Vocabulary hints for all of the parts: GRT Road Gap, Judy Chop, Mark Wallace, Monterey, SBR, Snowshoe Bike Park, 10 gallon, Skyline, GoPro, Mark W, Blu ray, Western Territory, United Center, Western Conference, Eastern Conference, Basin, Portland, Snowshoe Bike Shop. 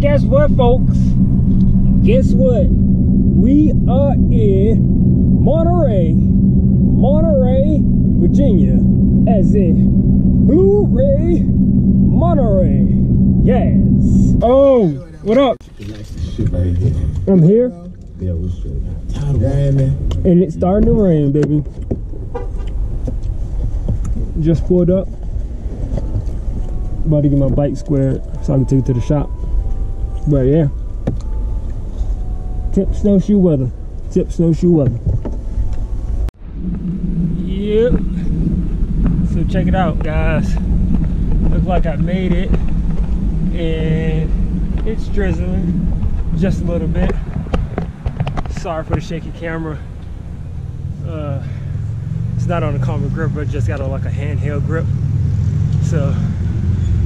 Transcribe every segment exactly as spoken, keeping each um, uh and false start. guess what, folks? Guess what? We are in Monterey, Monterey, Virginia, as in Blu ray, Monterey. Yes. Oh, what up? I'm here. Yeah, we're straight. And it's starting to rain, baby. Just pulled up. About to get my bike squared so I can take it to the shop. But yeah. Tip snowshoe weather. Tip snowshoe weather. Yep. So check it out, guys. Looks like I made it. And it's drizzling just a little bit. Sorry for the shaky camera. Uh, it's not on a common grip, but just got a, like a handheld grip. So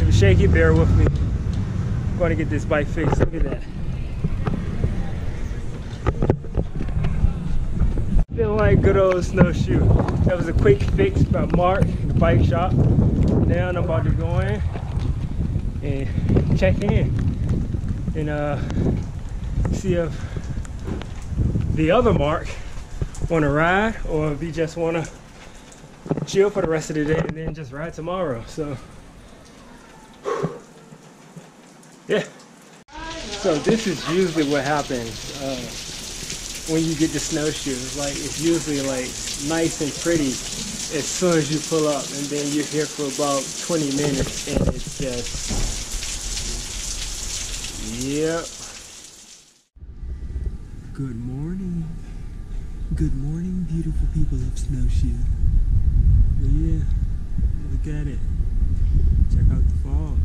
if it's shaky, bear with me. I'm going to get this bike fixed. Look at that. Feeling like good old Snowshoe. That was a quick fix by Mark, the bike shop. Now I'm about to go in and check in and uh, see if the other Mark wanna ride, or if you just wanna chill for the rest of the day and then just ride tomorrow. So yeah, so this is usually what happens uh, when you get the snowshoes. Like, it's usually like nice and pretty as soon as you pull up, and then you're here for about twenty minutes and it's just, yep. Good morning. Good morning, beautiful people of Snowshoe. But yeah, look at it. Check out the fog.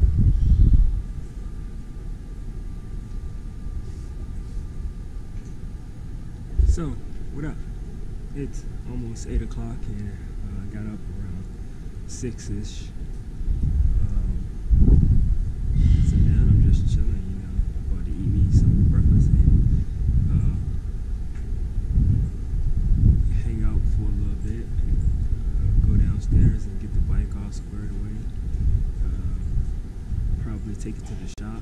So, what up? It's almost eight o'clock and uh, I got up around six-ish. Um, so now I'm just chilling, you know, about to eat me some breakfast. And get the bike all squared away. Uh, probably take it to the shop uh,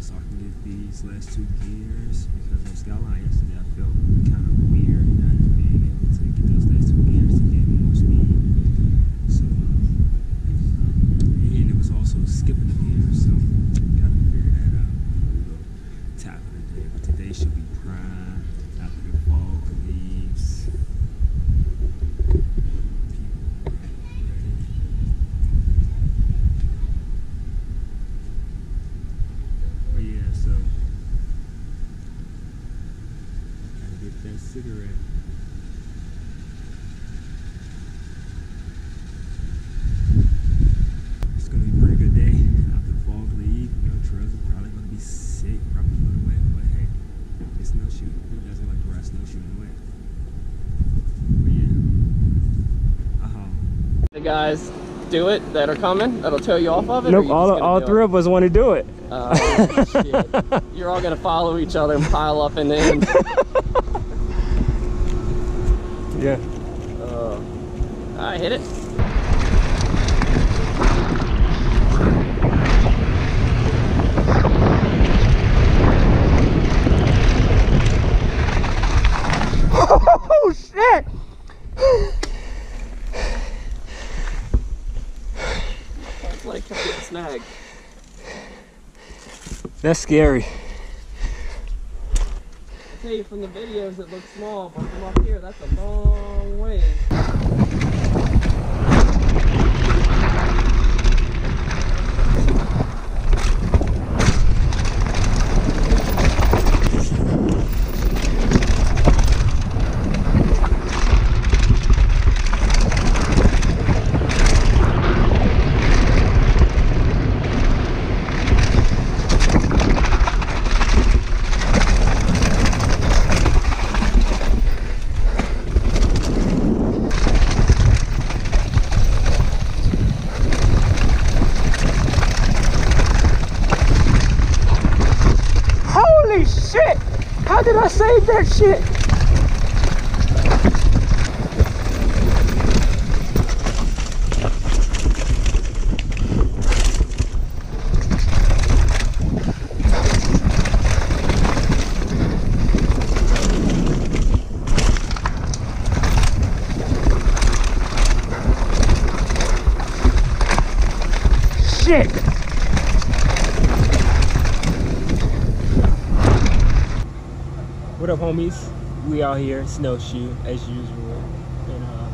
so I can get these last two gears, because on Skyline yesterday I felt kind of weird not being able to get those last two gears to gain more speed. So, and it was also skipping the gears, so gotta figure that out. We'll tap it today, but today should be prime after the fall leaves. Cigarette. It's gonna be a pretty good day after the fog leave. You know, trails are probably gonna be sick, probably a little wet, but hey, it's snowshoe. Who doesn't like to ride snowshoe in the wet? But yeah. Uh-huh. The guys do it that are coming, that'll tell you off of it? Nope, all, all three it? of us want to do it. Uh, shit. You're all gonna follow each other and pile up in the end. Yeah. Uh, I hit it. Oh shit! That's like a snag. That's scary. I tell you, from the videos it looks small, but from up here that's a long way. I saved that shit. shit! What up, homies? We out here, Snowshoe, as usual. And uh,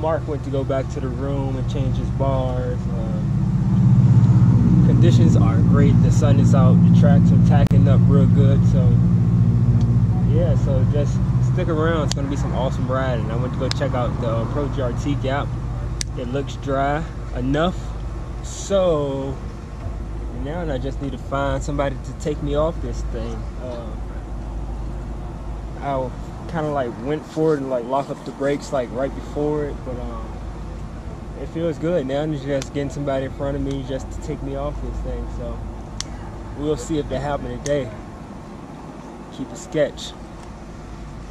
Mark went to go back to the room and change his bars. Um, conditions are great. The sun is out. The tracks are tacking up real good. So, yeah, so just stick around. It's going to be some awesome riding. I went to go check out the uh, Pro G R T Gap. It looks dry enough. So, now I just need to find somebody to take me off this thing. Uh, I kind of like went for it and like locked up the brakes like right before it, but um, it feels good. Now I'm just getting somebody in front of me just to take me off this thing. So, we'll see if that happens today. Keep a sketch.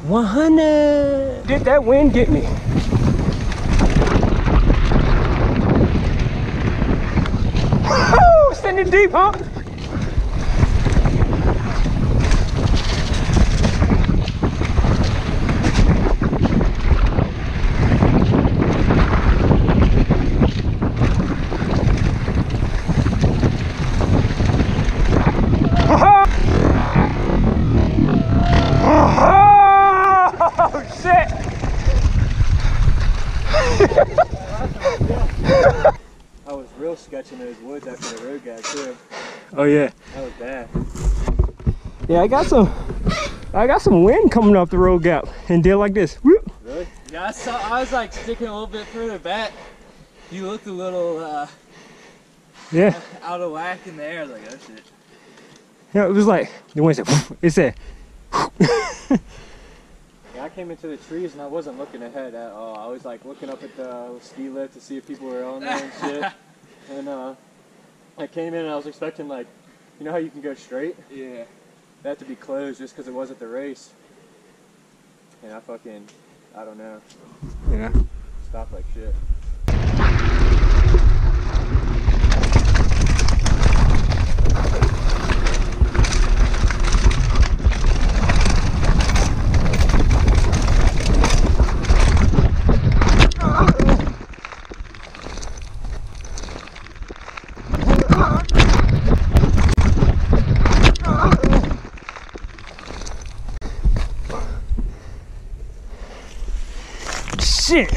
one hundred! Did that wind get me? Sending deep, huh? Oh, shit! I was real sketching those woods after the road guy too. Oh yeah. That was bad. Yeah, I got some I got some wind coming off the road gap and did like this. Whoop. Really? Yeah, I saw I was like sticking a little bit further back. You looked a little uh yeah. out of whack in the air, like oh shit. Yeah, it was like the wind said whoop. It said whoop. I came into the trees and I wasn't looking ahead at all. I was like looking up at the ski lift to see if people were on there and shit. And uh, I came in and I was expecting like, you know how you can go straight? Yeah. That to be closed just because it wasn't the race. And I fucking, I don't know. Yeah. Stopped like shit. Shit!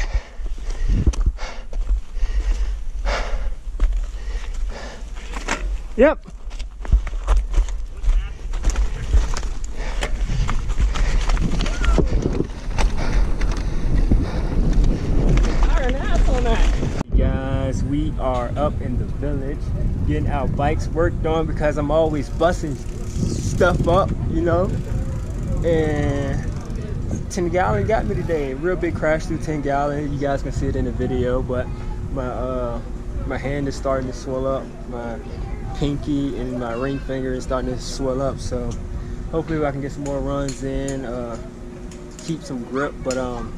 Yep. Iron ass on that. Hey guys, we are up in the village getting our bikes worked on because I'm always busting stuff up, you know, and ten gallon got me today. Real big crash through ten gallon. You guys can see it in the video, but my uh, my hand is starting to swell up. My pinky and my ring finger is starting to swell up. So hopefully I can get some more runs in, uh, keep some grip. But um,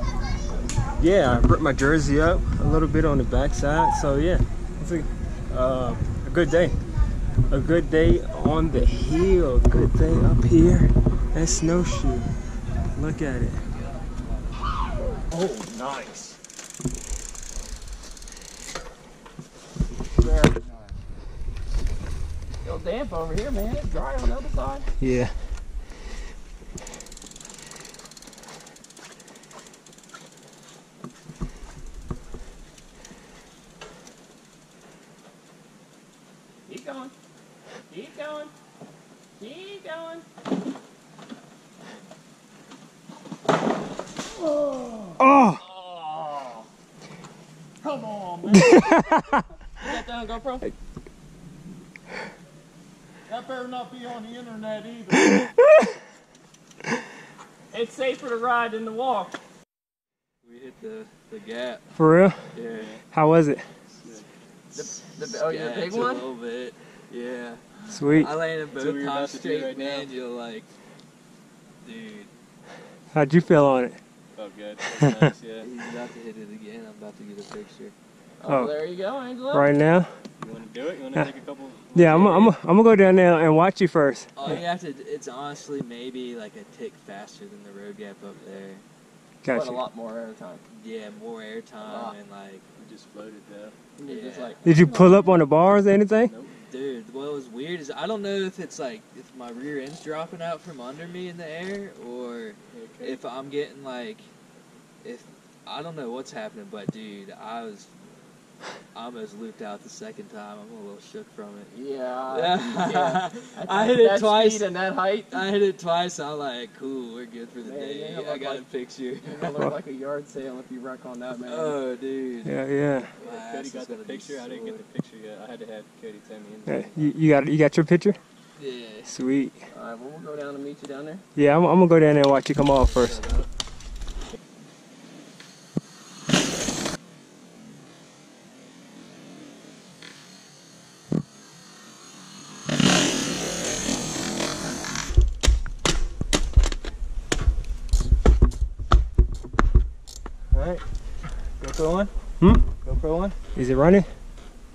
yeah, I ripped my jersey up a little bit on the backside. So yeah, it's a, uh, a good day. A good day on the hill. Good day up here at Snowshoe. Look at it. Oh, nice. Very nice. Still damp over here, man. It's dry on the other side. Yeah. Keep going. Keep going. Keep going. Oh. Oh! Come on, man! You got that on GoPro? That better not be on the internet either. It's safer to ride than to walk. We hit the, the gap. For real? Yeah. How was it? The, the, the, oh, yeah, the big one? A little bit. Yeah. Sweet. I landed both top straight, right man. You're like, dude. How'd you feel on it? Oh, good. That's nice, yeah. He's about to hit it again. I'm about to get a picture. Oh, oh there you go, Angela. Right now? You want to do it? You want to uh, take a couple? Yeah, I'm going to go down there and watch you first. Oh, yeah. You have to, it's honestly maybe like a tick faster than the road gap up there. Gotcha. But a lot more airtime. Yeah, more airtime, and like we just floated there. We yeah. just like, did you pull up on the bars or anything? Nope. Dude, what was weird is I don't know if it's like if my rear end's dropping out from under me in the air, or okay. if I'm getting like, if I don't know what's happening, but dude, I was almost looped out the second time. I'm a little shook from it. Yeah. yeah. I hit it twice. And that height. I hit it twice. I'm like, cool, we're good for the man, day. You know, I got like, a picture. You know, look like a yard sale if you wreck on that, man. Oh, dude. Yeah, yeah. yeah Cody got the picture. I didn't get the picture yet. I had to have Cody tell me. Yeah, you, you got you got your picture? Yeah. Sweet. All right, well, we'll go down and meet you down there. Yeah, I'm, I'm going to go down there and watch you come off first. Hmm? GoPro one? Is it running?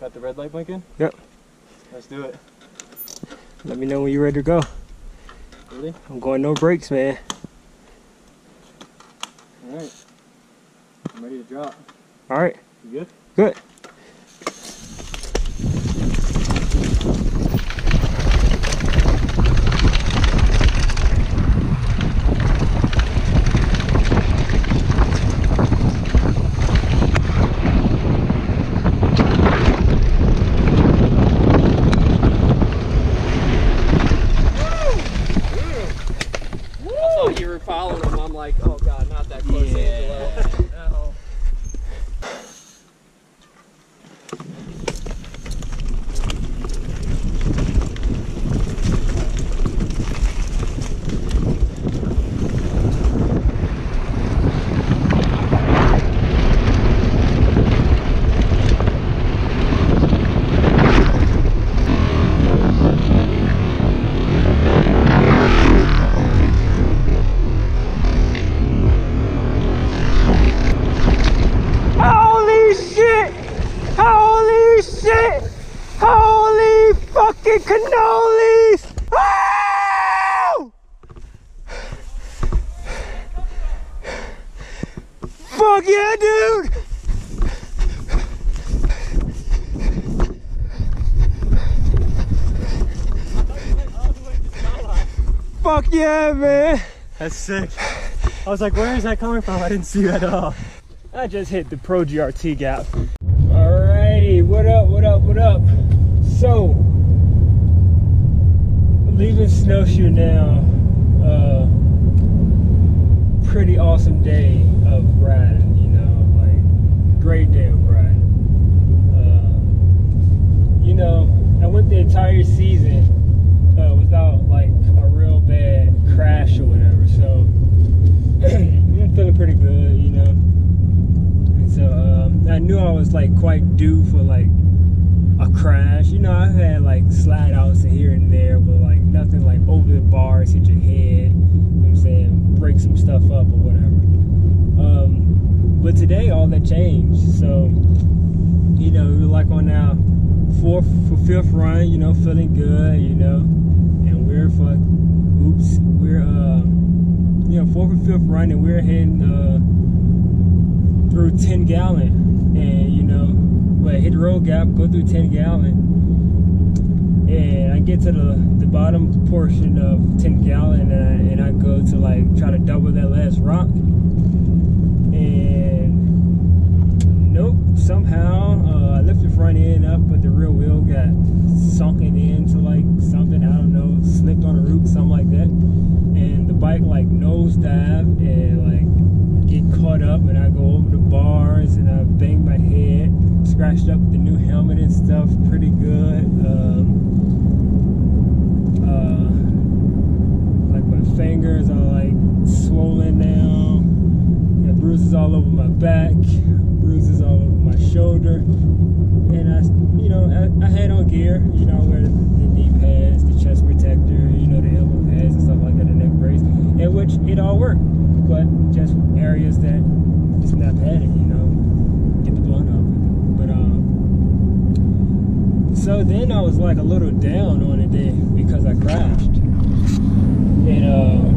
Got the red light blinking? Yep. Let's do it. Let me know when you're ready to go. Really? I'm going no brakes, man. Alright. I'm ready to drop. Alright. You good? Good. Yeah, man. That's sick. I was like, where is that coming from? I didn't see that at all. I just hit the Pro G R T gap. Alrighty, what up, what up, what up? So, leaving Snowshoe now. Uh, pretty awesome day of riding, you know, like, great day of riding. Uh, you know, I went the entire season Uh, without like a real bad crash or whatever, so I'm feeling pretty good, you know. And so um, I knew I was like quite due for like a crash, you know. I've had like slide outs here and there, but like nothing like over the bars, hit your head, you know what I'm saying, break some stuff up or whatever. Um, but today all that changed, so you know, we were like on our fourth for fifth run, you know, feeling good, you know. For, oops, we're uh, you know, fourth and fifth run, and we're heading uh, through ten gallon, and you know, well, hit the road gap, go through ten gallon, and I get to the, the bottom portion of ten gallon, and I, and I go to like try to double that last rock, and nope, somehow uh, I lift the front end up, but the rear wheel got sunken into like something, I don't know, slipped on a root, something like that, and the bike like nosedived and like get caught up, and I go over the bars and I banged my head, scratched up the new helmet and stuff pretty good. Um, uh, like my fingers are like swollen now, got bruises all over my back, bruises all over my shoulder. And I, you know, I, I had on gear, you know, I wear the, the knee pads, the chest protector, you know, the elbow pads and stuff like that, the neck brace, in which it all worked, but just areas that just not padded, you know, get the blown off. But, um, so then I was like a little down on the day because I crashed. And, uh,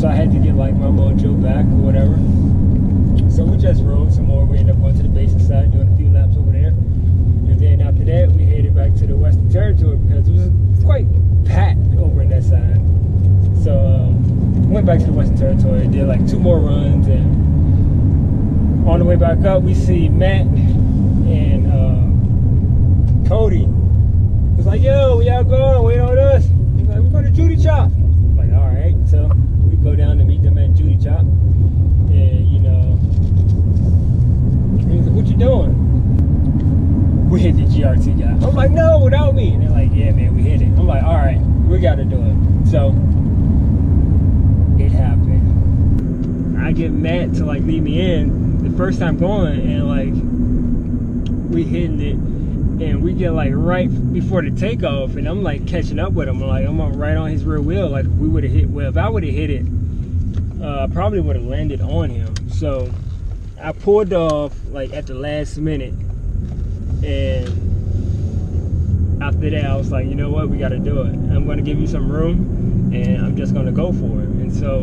So I had to get like my mojo back or whatever. So we just rode some more. We ended up going to the Basin side, doing a few laps over there. And then after that, we headed back to the Western Territory because it was quite packed over in that side. So um, went back to the Western Territory, did like two more runs, and on the way back up, we see Matt and uh, Cody. It was like, yo, where y'all going? Wait on us. He's like, we're going to Judy Chop. I'm like, all right. So we go down to meet them at Judy Chop, and you know, he's like, what you doing? We hit the G R T guy. I'm like, no, without me. And they're like, yeah, man, we hit it. I'm like, all right, we got to do it. So it happened. I get Matt to like lead me in the first time going, and like we hitting it, and we get like right before the takeoff, and I'm like catching up with him. I'm like, I'm right on his rear wheel. Like we would have hit. Well, if I would have hit it, uh, probably would have landed on him. So I pulled off like at the last minute. And after that, I was like, you know what, we got to do it. I'm going to give you some room, and I'm just going to go for it. And so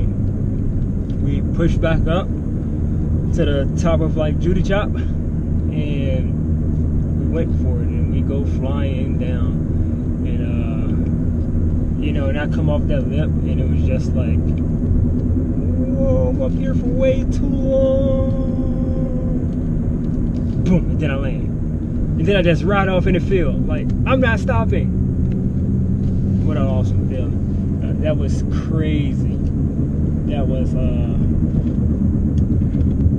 we pushed back up to the top of like Judy Chop, and we went for it, and we go flying down. And, uh, you know, and I come off that lip, and it was just like, whoa, I'm up here for way too long. Boom, and then I land. And then I just ride off in the field. Like, I'm not stopping. What an awesome feeling. Uh, that was crazy. That was, uh,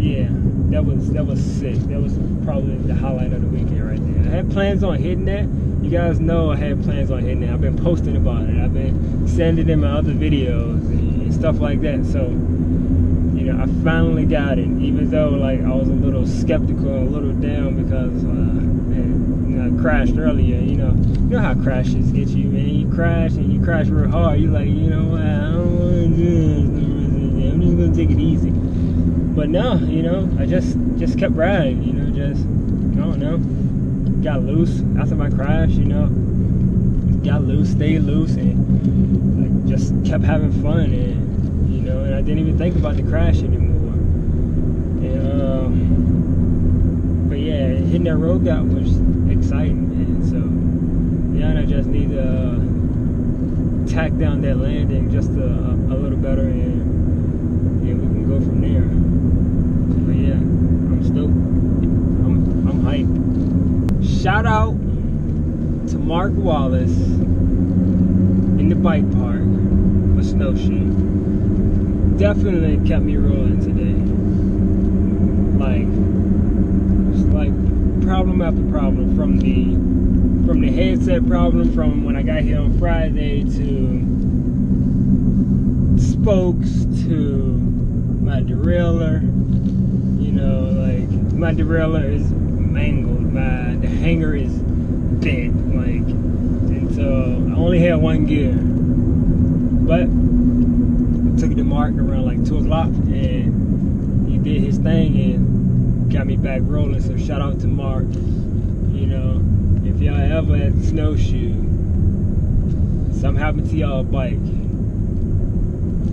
yeah, that was, that was sick. That was probably the highlight of the weekend right there. I had plans on hitting that. You guys know I had plans on hitting that. I've been posting about it. I've been sending in my other videos and, and stuff like that. So, you know, I finally got it. Even though, like, I was a little skeptical, a little down because, uh, I crashed earlier, you know. You know how crashes get you, man. You crash and you crash real hard. You're like, you know what? I don't want to do this. I'm just gonna take it easy. But no, you know, I just just kept riding. You know, just I don't know. Got loose after my crash. You know, got loose, stayed loose, and like just kept having fun. And you know, and I didn't even think about the crash anymore. And um, but yeah, hitting that road gap was exciting, man. So yeah, and I just need to uh, tack down that landing just a, a little better, and, and we can go from there. But yeah, I'm stoked. I'm, I'm hyped. Shout out to Mark Wallace in the bike park with Snowshoe. Definitely kept me rolling today. Like, it's like problem after problem, from the from the headset problem, from when I got here on Friday, to spokes, to my derailleur. You know, like my derailleur is mangled, my the hanger is bent, like, and so I only had one gear. But I took it to Mark around like two o'clock, and he did his thing and got me back rolling. So shout out to Mark. You know, if y'all ever at Snowshoe, something happened to y'all bike,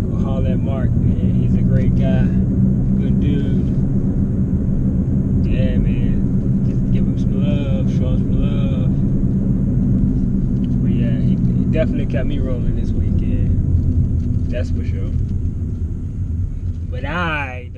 go holler at Mark, man. He's a great guy, good dude. Yeah, man, just give him some love, show him some love. But yeah, he, he definitely kept me rolling this weekend, that's for sure. But I